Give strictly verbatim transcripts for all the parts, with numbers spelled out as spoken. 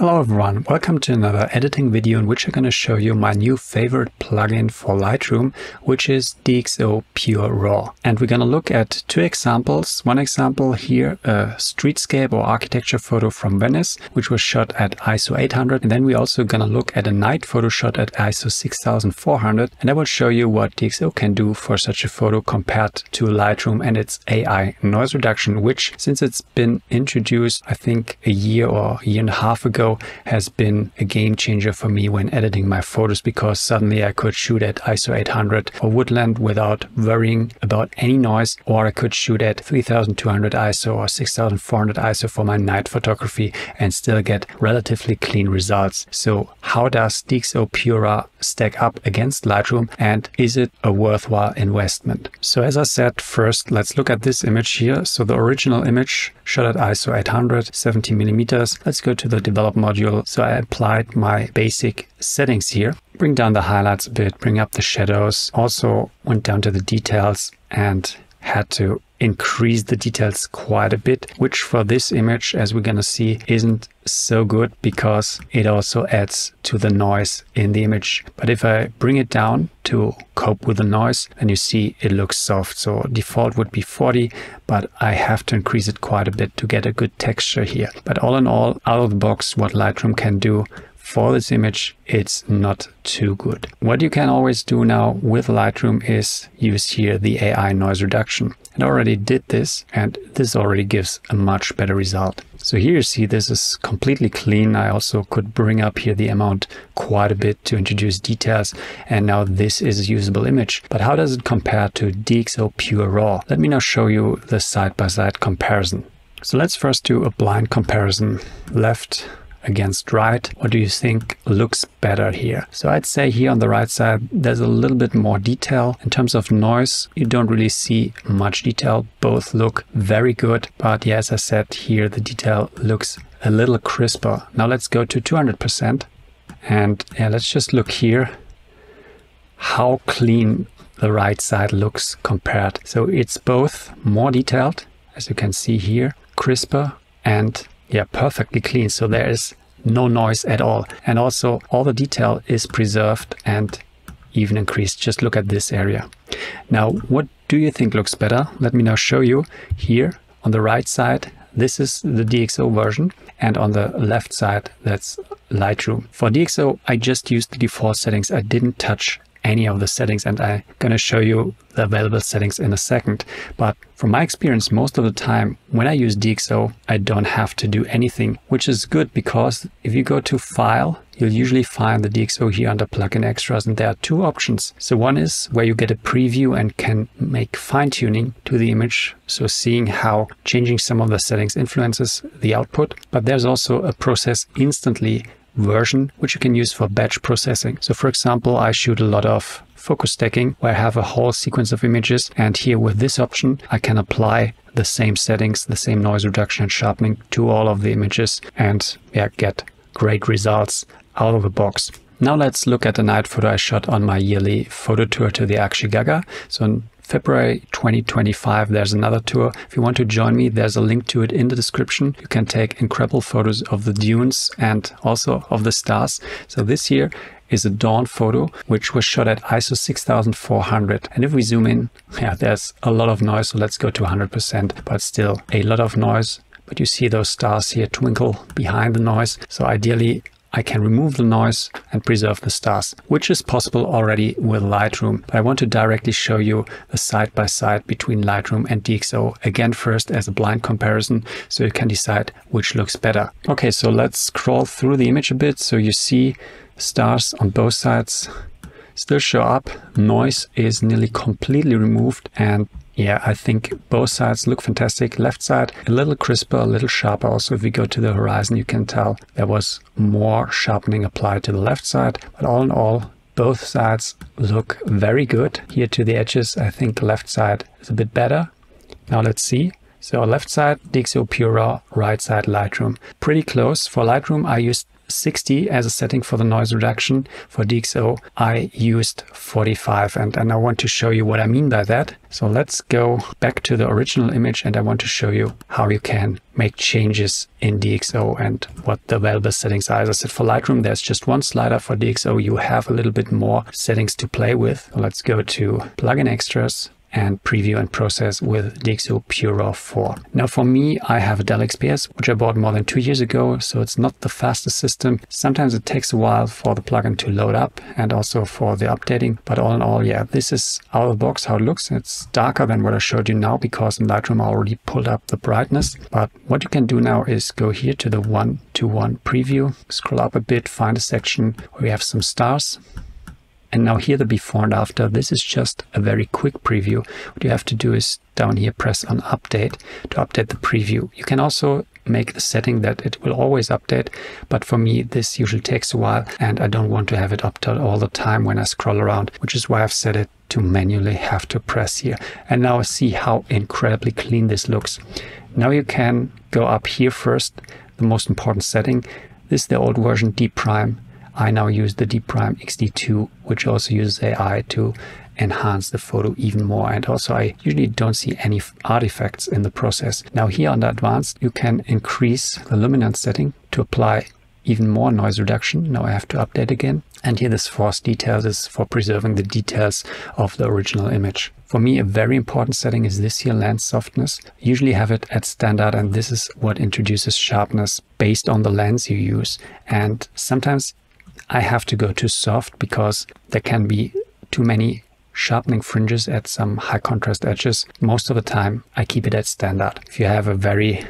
Hello everyone, welcome to another editing video in which I'm going to show you my new favorite plugin for Lightroom, which is DxO PureRAW. And we're going to look at two examples. One example here, a streetscape or architecture photo from Venice, which was shot at I S O eight hundred. And then we're also going to look at a night photo shot at I S O six thousand four hundred. And I will show you what DxO can do for such a photo compared to Lightroom and its A I noise reduction, which since it's been introduced, I think a year or a year and a half ago, has been a game changer for me when editing my photos, because suddenly I could shoot at I S O eight hundred for woodland without worrying about any noise, or I could shoot at thirty-two hundred I S O or sixty-four hundred I S O for my night photography and still get relatively clean results. So how does DxO PureRAW stack up against Lightroom, and is it a worthwhile investment? So as I said, first let's look at this image here. So the original image shot at I S O eight hundred, seventy millimeters. Let's go to the development module. So I applied my basic settings here, bring down the highlights a bit, bring up the shadows, also went down to the details and had to increase the details quite a bit, which for this image, as we're gonna see, isn't so good because it also adds to the noise in the image. But if I bring it down to cope with the noise, and you see it looks soft. So default would be forty, but I have to increase it quite a bit to get a good texture here. But all in all, out of the box, what Lightroom can do for this image, it's not too good. What you can always do now with Lightroom is use here the A I noise reduction. And I already did this, and this already gives a much better result. So here you see this is completely clean. I also could bring up here the amount quite a bit to introduce details, and now this is a usable image. But how does it compare to DxO PureRAW? Let me now show you the side-by-side comparison. So let's first do a blind comparison, left against right. What do you think looks better here? So I'd say here on the right side there's a little bit more detail. In terms of noise, you don't really see much detail. Both look very good, but yeah, as I said, here the detail looks a little crisper. Now let's go to two hundred percent and yeah, let's just look here how clean the right side looks compared. So it's both more detailed, as you can see here, crisper, and yeah, perfectly clean. So there is no noise at all. And also all the detail is preserved and even increased. Just look at this area. Now, what do you think looks better? Let me now show you here on the right side. This is the DxO version, and on the left side, that's Lightroom. For DxO, I just used the default settings. I didn't touch any of the settings, and I'm going to show you the available settings in a second. But from my experience, most of the time when I use DxO, I don't have to do anything, which is good, because if you go to File, you'll usually find the DxO here under Plugin Extras, and there are two options. So one is where you get a preview and can make fine-tuning to the image, so seeing how changing some of the settings influences the output. But there's also a process instantly version, which you can use for batch processing. So for example, I shoot a lot of focus stacking where I have a whole sequence of images, and here with this option I can apply the same settings, the same noise reduction and sharpening to all of the images, and yeah, get great results out of the box. Now let's look at the night photo I shot on my yearly photo tour to the Akshi Gaga. So in February twenty twenty-five, there's another tour. If you want to join me, there's a link to it in the description. You can take incredible photos of the dunes and also of the stars. So this here is a dawn photo, which was shot at I S O six thousand four hundred. And if we zoom in, yeah, there's a lot of noise. So let's go to one hundred percent, but still a lot of noise. But you see those stars here twinkle behind the noise. So ideally, I can remove the noise and preserve the stars, which is possible already with Lightroom. But I want to directly show you the side-by-side between Lightroom and DxO. Again, first as a blind comparison, so you can decide which looks better. Okay, so let's scroll through the image a bit. So you see stars on both sides still show up. Noise is nearly completely removed, and yeah, I think both sides look fantastic. Left side, a little crisper, a little sharper. Also, if we go to the horizon, you can tell there was more sharpening applied to the left side. But all in all, both sides look very good. Here to the edges, I think the left side is a bit better. Now let's see. So left side, DxO PureRAW, right side, Lightroom. Pretty close. For Lightroom, I used sixty as a setting for the noise reduction. For DxO, I used forty-five, and, and I want to show you what I mean by that. So let's go back to the original image, and I want to show you how you can make changes in DxO and what the available settings are. As I said, for Lightroom, there's just one slider. For DxO, you have a little bit more settings to play with. So let's go to Plugin Extras and Preview and Process with DxO PureRAW four. Now for me, I have a Dell X P S, which I bought more than two years ago, so it's not the fastest system. Sometimes it takes a while for the plugin to load up and also for the updating, but all in all, yeah, this is out of the box how it looks. It's darker than what I showed you now because in Lightroom I already pulled up the brightness. But what you can do now is go here to the one-to-one preview, scroll up a bit, find a section where we have some stars. And now here the before and after. This is just a very quick preview. What you have to do is down here press on update to update the preview. You can also make the setting that it will always update, but for me this usually takes a while and I don't want to have it updated all the time when I scroll around, which is why I've set it to manually have to press here. And now see how incredibly clean this looks. Now you can go up here first, the most important setting. This is the old version DeepPRIME. I now use the DeepPRIME X D two, which also uses A I to enhance the photo even more. And also I usually don't see any artifacts in the process. Now here under advanced, you can increase the luminance setting to apply even more noise reduction. Now I have to update again. And here this force details is for preserving the details of the original image. For me, a very important setting is this here, lens softness. Usually have it at standard, and this is what introduces sharpness based on the lens you use. And sometimes I have to go to soft because there can be too many sharpening fringes at some high contrast edges. Most of the time I keep it at standard. If you have a very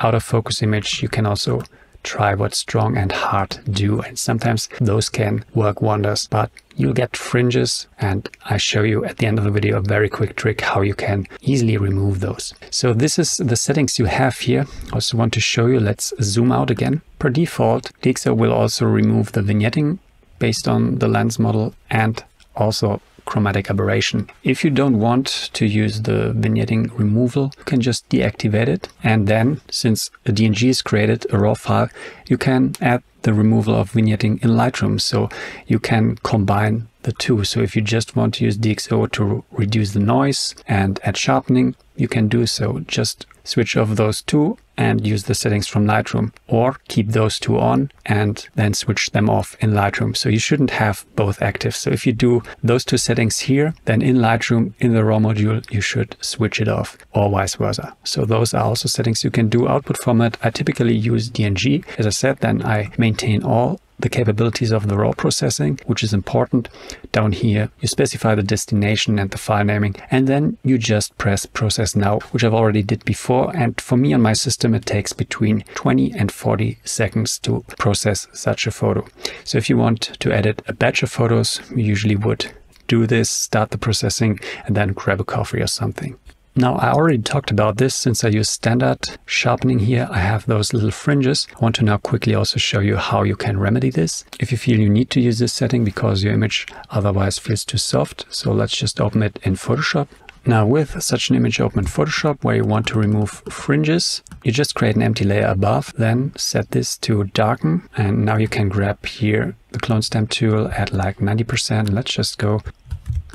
out of focus image, you can also try what strong and hard do, and sometimes those can work wonders, but you'll get fringes, and I show you at the end of the video a very quick trick how you can easily remove those. So this is the settings you have here. I also want to show you, let's zoom out again. Per default, DxO will also remove the vignetting based on the lens model and also chromatic aberration. If you don't want to use the vignetting removal, you can just deactivate it. And then, since a D N G is created, a RAW file, you can add the removal of vignetting in Lightroom. So you can combine the two. So if you just want to use DxO to reduce the noise and add sharpening, you can do so. Just switch off those two and use the settings from Lightroom, or keep those two on and then switch them off in Lightroom. So you shouldn't have both active. So if you do those two settings here, then in Lightroom, in the RAW module, you should switch it off, or vice versa. So those are also settings you can do. Output format, I typically use D N G. As I said, then I maintain all the capabilities of the RAW processing, which is important. Down here, you specify the destination and the file naming, and then you just press Process Now, which I've already did before. And for me on my system, it takes between twenty and forty seconds to process such a photo. So if you want to edit a batch of photos, you usually would do this, start the processing, and then grab a coffee or something. Now, I already talked about this. Since I use standard sharpening here, I have those little fringes. I want to now quickly also show you how you can remedy this if you feel you need to use this setting because your image otherwise feels too soft. So let's just open it in Photoshop. Now with such an image open in Photoshop where you want to remove fringes, you just create an empty layer above, then set this to darken. And now you can grab here the clone stamp tool at like ninety percent. Let's just go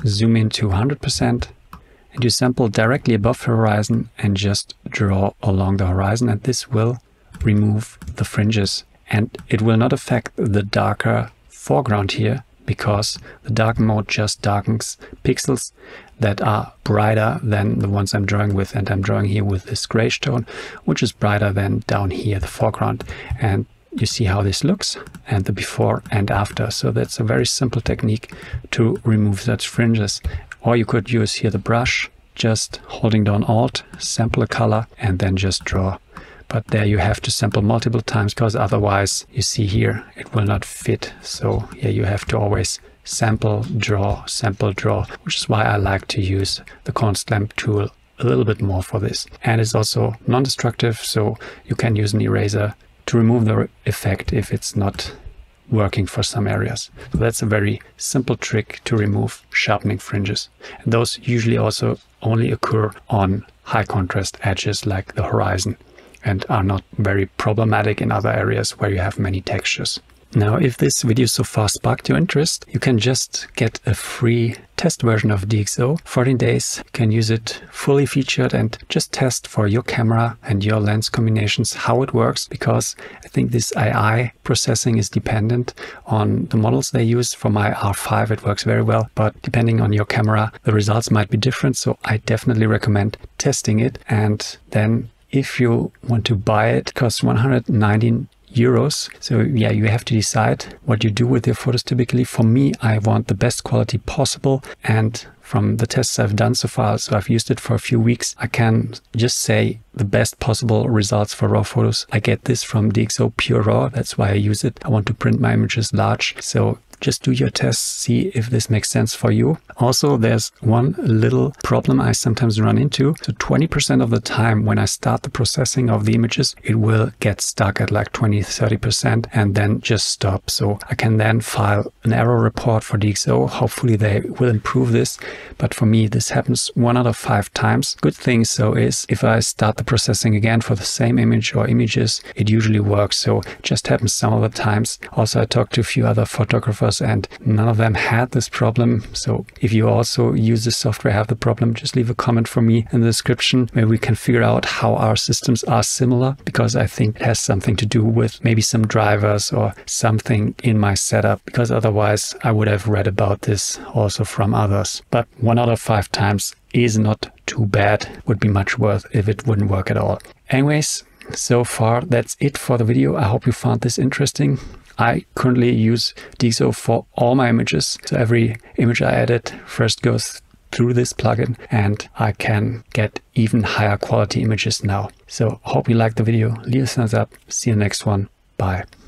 zoom in to one hundred percent. And you sample directly above the horizon and just draw along the horizon, and this will remove the fringes. And it will not affect the darker foreground here because the dark mode just darkens pixels that are brighter than the ones I'm drawing with. And I'm drawing here with this grayish tone, which is brighter than down here, the foreground. And you see how this looks, and the before and after. So that's a very simple technique to remove such fringes. Or you could use here the brush, just holding down Alt, sample a color, and then just draw. But there you have to sample multiple times because otherwise you see here it will not fit. So yeah, you have to always sample, draw, sample, draw, which is why I like to use the clone stamp tool a little bit more for this. And it's also non-destructive, so you can use an eraser to remove the effect if it's not working for some areas. So that's a very simple trick to remove sharpening fringes. And those usually also only occur on high contrast edges like the horizon and are not very problematic in other areas where you have many textures. Now, if this video so far sparked your interest, you can just get a free test version of DxO. fourteen days, you can use it fully featured and just test for your camera and your lens combinations how it works, because I think this A I processing is dependent on the models they use. For my R five, it works very well, but depending on your camera, the results might be different. So I definitely recommend testing it. And then if you want to buy it, it costs one hundred nineteen euros. So yeah, you have to decide what you do with your photos. Typically for me, I want the best quality possible, and from the tests I've done so far, so I've used it for a few weeks, I can just say the best possible results for raw photos I get this from DxO PureRAW. That's why I use it. I want to print my images large, so just do your tests, see if this makes sense for you. Also, there's one little problem I sometimes run into. So twenty percent of the time when I start the processing of the images, it will get stuck at like twenty, thirty percent and then just stop. So I can then file an error report for DxO. Hopefully they will improve this. But for me, this happens one out of five times. Good thing so is if I start the processing again for the same image or images, it usually works. So it just happens some of the times. Also, I talked to a few other photographers and none of them had this problem. So if you also use this software, have the problem, just leave a comment for me in the description. Maybe we can figure out how our systems are similar, because I think it has something to do with maybe some drivers or something in my setup, because otherwise I would have read about this also from others. But one out of five times is not too bad. Would be much worse if it wouldn't work at all. Anyways, so far that's it for the video. I hope you found this interesting. I currently use DxO for all my images. So every image I edit first goes through this plugin, and I can get even higher quality images now. So hope you liked the video. Leave a thumbs up. See you in the next one. Bye.